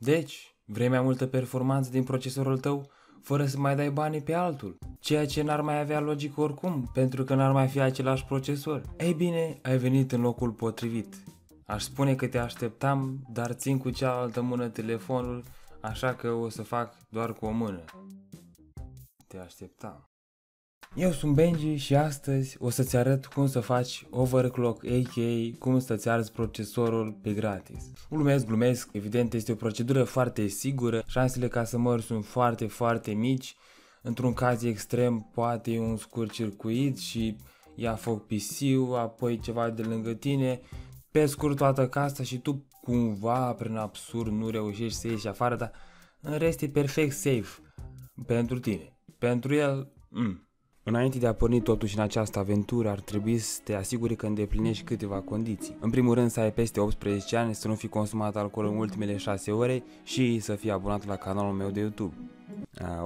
Deci, vrei mai multă performanță din procesorul tău fără să mai dai banii pe altul, ceea ce n-ar mai avea logic oricum, pentru că n-ar mai fi același procesor. Ei bine, ai venit în locul potrivit. Aș spune că te așteptam, dar țin cu cealaltă mână telefonul, așa că o să fac doar cu o mână. Te așteptam. Eu sunt Benji și astăzi o să-ți arăt cum să faci overclock, a.k.a. cum să-ți arzi procesorul pe gratis. Glumesc, evident este o procedură foarte sigură, șansele ca să mori sunt foarte mici, într-un caz extrem poate e un scurt circuit și ia foc PC-ul, apoi ceva de lângă tine, pe scurt toată casa și tu cumva prin absurd nu reușești să ieși afară, dar în rest e perfect safe pentru tine, pentru el... Înainte de a porni totuși în această aventură, ar trebui să te asiguri că îndeplinești câteva condiții. În primul rând să ai peste 18 ani, să nu fi consumat alcool în ultimele 6 ore și să fii abonat la canalul meu de YouTube.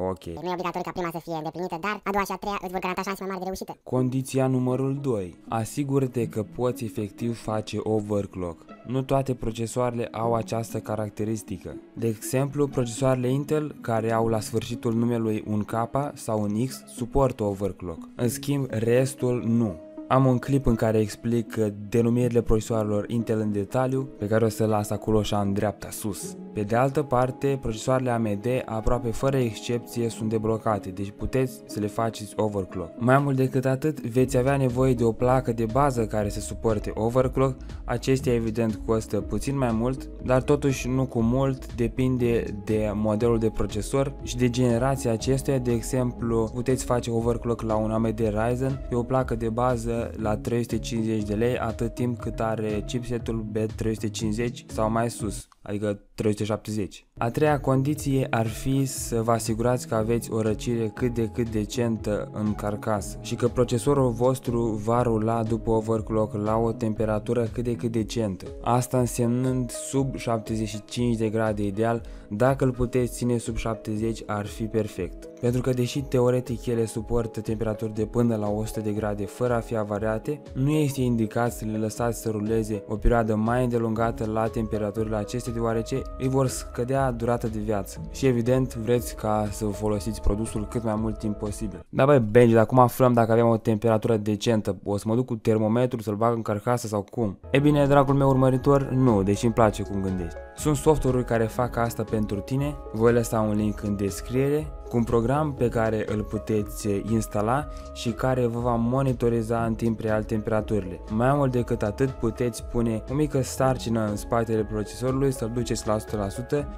Ok. Nu e obligatoriu ca prima să fie îndeplinită, dar a doua și a treia îți vor garanta șanse mai mari de reușită. Condiția numărul 2. Asigură-te că poți efectiv face overclock. Nu toate procesoarele au această caracteristică. De exemplu, procesoarele Intel, care au la sfârșitul numelui un K sau un X, suportă overclock. În schimb, restul nu. Am un clip în care explic denumirile procesoarelor Intel în detaliu, pe care o să-l las acolo așa în dreapta sus. Pe de altă parte, procesoarele AMD aproape fără excepție sunt deblocate, deci puteți să le faceți overclock. Mai mult decât atât, veți avea nevoie de o placă de bază care să suporte overclock, acestea evident costă puțin mai mult, dar totuși nu cu mult, depinde de modelul de procesor și de generația acestuia. De exemplu, puteți face overclock la un AMD Ryzen pe o placă de bază la 350 de lei atât timp cât are chipsetul B350 sau mai sus, adică 370. A treia condiție ar fi să vă asigurați că aveți o răcire cât de cât decentă în carcasă și că procesorul vostru va rula după overclock la o temperatură cât de cât decentă, asta însemnând sub 75 de grade ideal. Dacă îl puteți ține sub 70 ar fi perfect, pentru că deși teoretic ele suportă temperaturi de până la 100 de grade fără a fi avariate, nu este indicat să le lăsați să ruleze o perioadă mai îndelungată la temperaturile acestea, deoarece îi vor scădea durata de viață și evident vreți ca să folosiți produsul cât mai mult timp posibil. Da, băi Benji, dar cum aflăm dacă avem o temperatură decentă? O să mă duc cu termometrul să-l bag în carcasă sau cum? E bine, dragul meu urmăritor, nu, deși îmi place cum gândești. Sunt software-uri care fac asta pentru tine, voi lăsa un link în descriere cu un program pe care îl puteți instala și care vă va monitoriza în timp real temperaturile. Mai mult decât atât, puteți pune o mică sarcină în spatele procesorului, să-l duceți la 100%,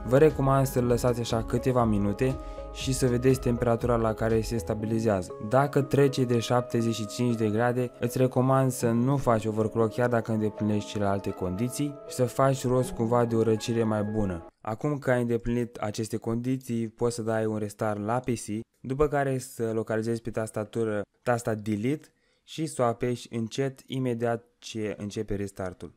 vă recomand să-l lăsați așa câteva minute și să vedeți temperatura la care se stabilizează. Dacă trece de 75 de grade, îți recomand să nu faci overclock chiar dacă îndeplinești celelalte condiții și să faci rost cumva de o răcire mai bună. Acum că ai îndeplinit aceste condiții, poți să dai un restart la PC, după care să localizezi pe tastatură tasta Delete și să o apeși încet imediat ce începe restartul.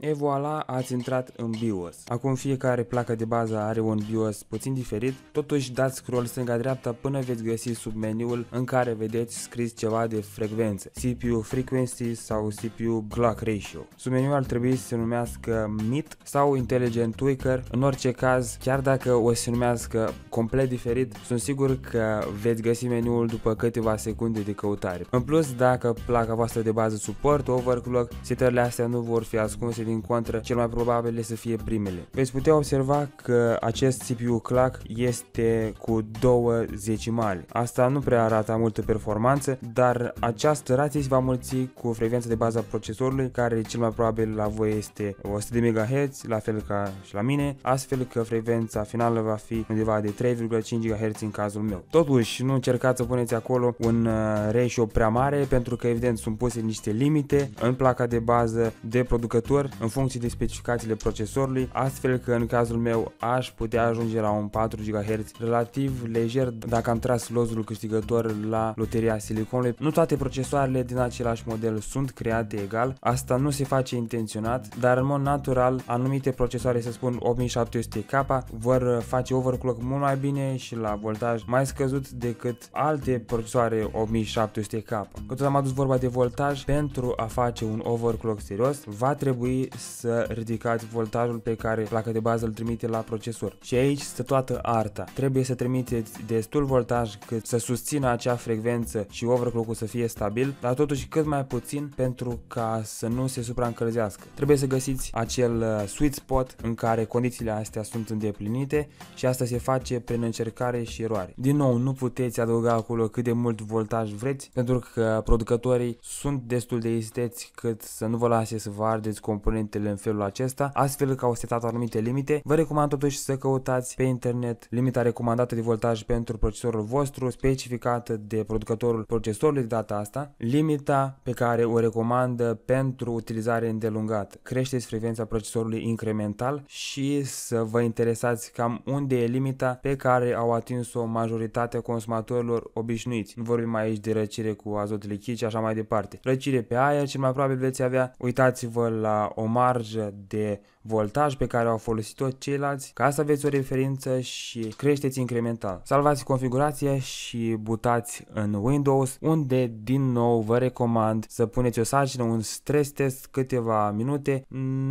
E voilà, ați intrat în BIOS. Acum fiecare placă de bază are un BIOS puțin diferit, totuși dați scroll stânga-dreapta până veți găsi submeniul în care vedeți scris ceva de frecvențe, CPU Frequency sau CPU CLOCK RATIO. Submeniul ar trebui să se numească MIT sau Intelligent Tweaker, în orice caz, chiar dacă o să se numească complet diferit, sunt sigur că veți găsi meniul după câteva secunde de căutare. În plus, dacă placa voastră de bază suportă overclock, setările astea nu vor fi ascunse, din contră, cel mai probabil să fie primele. Veți putea observa că acest CPU CLOCK este cu 2 zecimale. Asta nu prea arată multă performanță, dar această rație se va mulți cu frecvența de bază a procesorului, care cel mai probabil la voi este 100 de MHz, la fel ca și la mine, astfel că frecvența finală va fi undeva de 3,5 GHz în cazul meu. Totuși, nu încercați să puneți acolo un ratio prea mare, pentru că evident sunt puse niște limite în placa de bază de producător, în funcție de specificațiile procesorului, astfel că în cazul meu aș putea ajunge la un 4 GHz relativ lejer dacă am tras lotul câștigător la loteria siliconului. Nu toate procesoarele din același model sunt create egal, asta nu se face intenționat, dar în mod natural anumite procesoare, să spun 8700K, vor face overclock mult mai bine și la voltaj mai scăzut decât alte procesoare 8700K. Cât am adus vorba de voltaj, pentru a face un overclock serios, va trebui să ridicați voltajul pe care placa de bază îl trimite la procesor. Și aici stă toată arta. Trebuie să trimiteți destul voltaj cât să susțină acea frecvență și overclock-ul să fie stabil, dar totuși cât mai puțin pentru ca să nu se supraîncălzească. Trebuie să găsiți acel sweet spot în care condițiile astea sunt îndeplinite și asta se face prin încercare și eroare. Din nou, nu puteți adăuga acolo cât de mult voltaj vreți, pentru că producătorii sunt destul de isteți cât să nu vă lase să vă ardeți componentele în felul acesta, astfel că au setat anumite limite. Vă recomand totuși să căutați pe internet limita recomandată de voltaj pentru procesorul vostru, specificată de producătorul procesorului de data asta, limita pe care o recomandă pentru utilizare îndelungată. Creșteți frecvența procesorului incremental și să vă interesați cam unde e limita pe care au atins-o majoritatea consumatorilor obișnuiți. Nu vorbim aici de răcire cu azot lichid și așa mai departe. Răcire pe aer cel mai probabil veți avea. Uitați-vă la o marjă de voltaj pe care au folosit-o ceilalți, ca să aveți o referință și creșteți incremental. Salvați configurația și butați în Windows, unde din nou vă recomand să puneți o sarcină, un stress test câteva minute.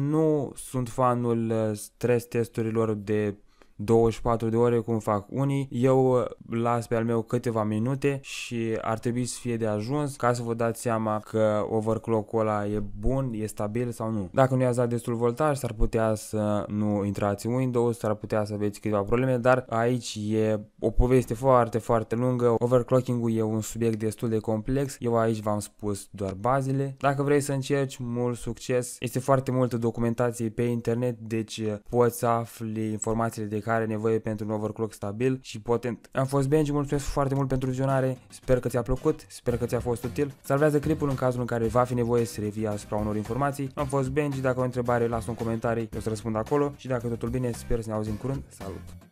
Nu sunt fanul stress testurilor de 24 de ore cum fac unii, eu las pe al meu câteva minute și ar trebui să fie de ajuns ca să vă dați seama că overclock-ul ăla e bun, e stabil sau nu. Dacă nu i-ați dat destul voltaj, s-ar putea să nu intrați în Windows, s-ar putea să aveți câteva probleme, dar aici e o poveste foarte, foarte lungă. Overclocking-ul e un subiect destul de complex, eu aici v-am spus doar bazele. Dacă vrei să încerci, mult succes! Este foarte multă documentație pe internet, deci poți afli informațiile de care are nevoie pentru un overclock stabil și potent. Am fost Benji, mulțumesc foarte mult pentru vizionare, sper că ți-a plăcut, sper că ți-a fost util. Salvează clipul în cazul în care va fi nevoie să revii asupra unor informații. Am fost Benji, dacă o întrebare, lasă un comentariu, eu să răspund acolo și dacă totul bine, sper să ne auzim curând. Salut!